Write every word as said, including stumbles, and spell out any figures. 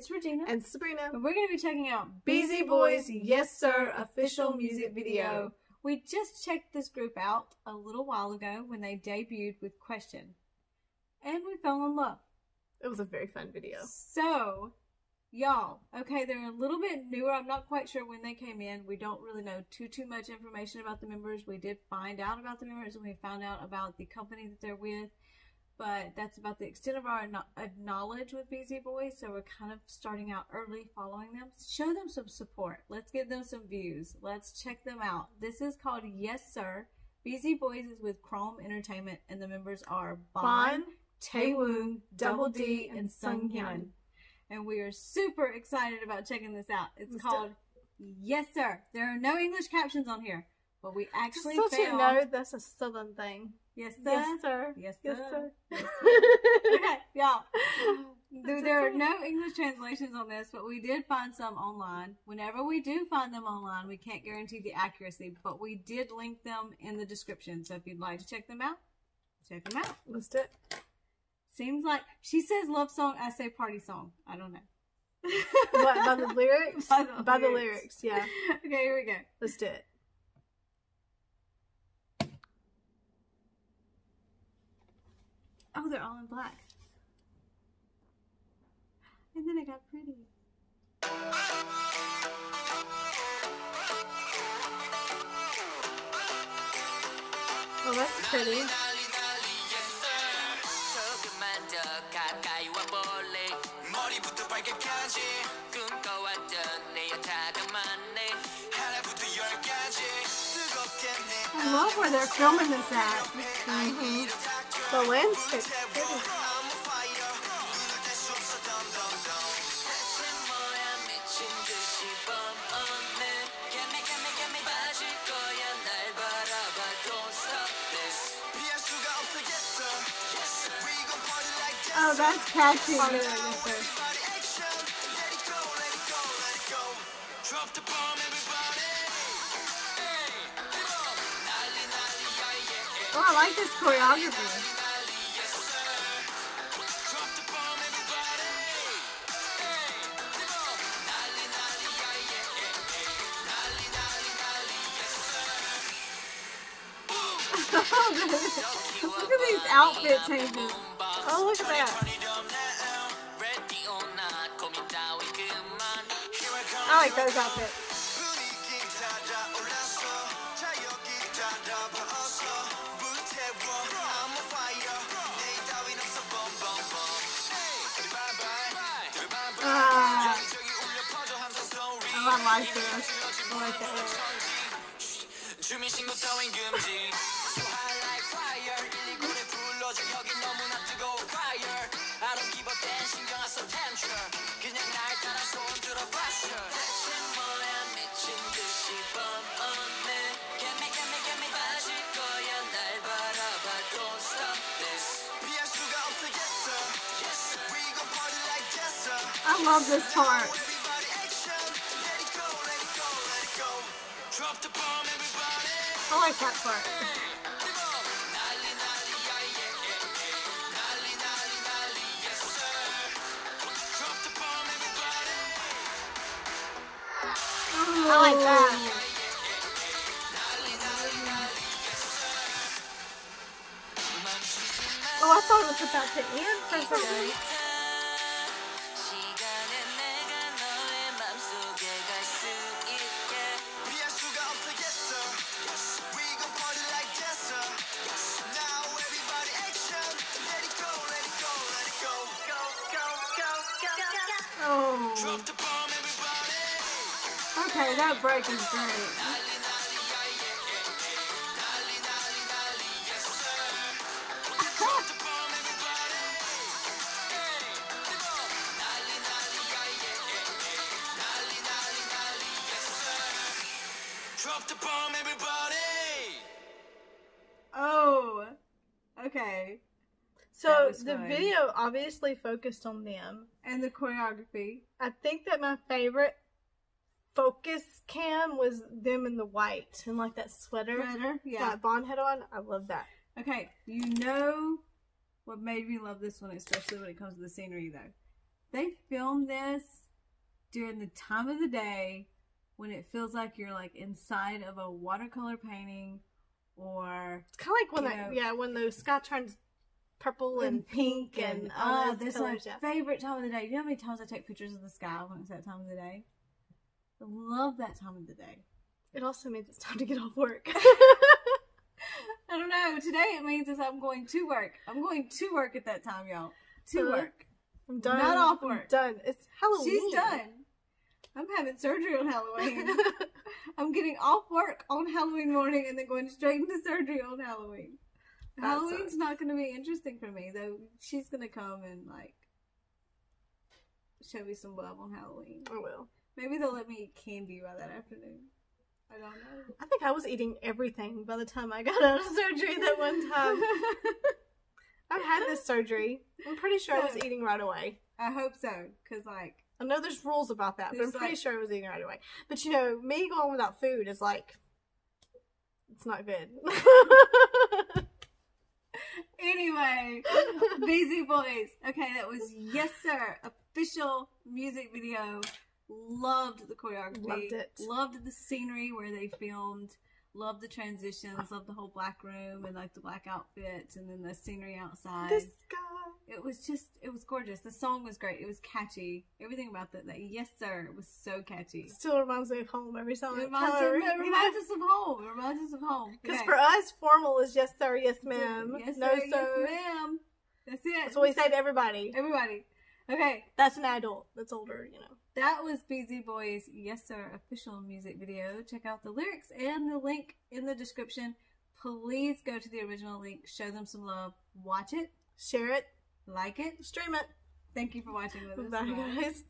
It's Regina and Sabrina, and we're going to be checking out B Z Boys' Yes Sir official music video. We just checked this group out a little while ago when they debuted with Question, and we fell in love. It was a very fun video. So, y'all, okay, they're a little bit newer. I'm not quite sure when they came in. We don't really know too, too much information about the members. We did find out about the members, and we found out about the company that they're with. But that's about the extent of our knowledge with B Z Boys, so we're kind of starting out early following them. Show them some support. Let's give them some views. Let's check them out. This is called Yes Sir. B Z Boys is with Chrome Entertainment, and the members are Bon, Taewoong, Double D, and Sunghyun. And we are super excited about checking this out. It's Let's called Yes Sir. There are no English captions on here, but we actually Just so found... you know, that's a Southern thing. Yes, sir. Yes, sir. Yes, sir. Yes, sir. Yes, sir. Okay, y'all. There, there are no English translations on this, but we did find some online. Whenever we do find them online, we can't guarantee the accuracy, but we did link them in the description. So if you'd like to check them out, check them out. Let's do it. Seems like she says love song, I say party song. I don't know. What, by the lyrics? By the, by lyrics. the lyrics, yeah. Okay, here we go. Let's do it. Oh, they're all in black. And then it got pretty. Oh, that's pretty. I love where they're filming this at. Mm-hmm. The landscape. Oh, that's catchy. Oh, I like this choreography. Look at these outfit changes. Oh, look at that. I like those outfits. Uh, I like this. I like that. I love this part. I like that part. I like that. Oh, I thought it was about to end for some reason. Oh. Okay, that break is great. Oh, okay. So the good. video obviously focused on them. And the choreography. I think that my favorite focus cam was them in the white and like that sweater, sweater yeah. that Bon had on. I love that. Okay, you know what made me love this one, especially when it comes to the scenery though, they filmed this during the time of the day when it feels like you're like inside of a watercolor painting, or it's kind of like when that, know, yeah, when the sky turns purple and, and pink and, and all uh, those colors. That's my favorite time of the day. You know how many times I take pictures of the sky when it's that time of the day? I love that time of the day. It also means it's time to get off work. I don't know. Today it means is I'm going to work. I'm going to work at that time, y'all. To uh, work. I'm done. Not off work. I'm done. It's Halloween. She's done. I'm having surgery on Halloween. I'm getting off work on Halloween morning and then going straight into surgery on Halloween. That Halloween's sucks. Not going to be interesting for me, though. She's going to come and, like, show me some love on Halloween. I will. Maybe they'll let me eat candy by that afternoon. I don't know. I think I was eating everything by the time I got out of surgery that one time. I've had this surgery. I'm pretty sure so, I was eating right away. I hope so, because, like, I know there's rules about that, but I'm pretty like, sure I was eating right away. But, you know, me going without food is, like, it's not good. Anyway, B Z Boys. Okay, that was Yes Sir, official music video. Loved the choreography. Loved it. Loved the scenery where they filmed. Loved the transitions. Loved the whole black room and like the black outfits and then the scenery outside. The sky. It was just, it was gorgeous. The song was great. It was catchy. Everything about that, that Yes Sir was so catchy. Still reminds me of home every song. It reminds, it reminds, it reminds us of home. It reminds us of home. Because okay. For us, formal is yes sir, yes ma'am. Yes sir, no, sir. Yes ma'am. That's it. That's what we say to everybody. Everybody. Okay. That's an adult. That's older, you know. That was B Z Boys Yes Sir official music video. Check out the lyrics and the link in the description. Please go to the original link. Show them some love. Watch it. Share it. Like it. Stream it. Thank you for watching with us. Bye, guys.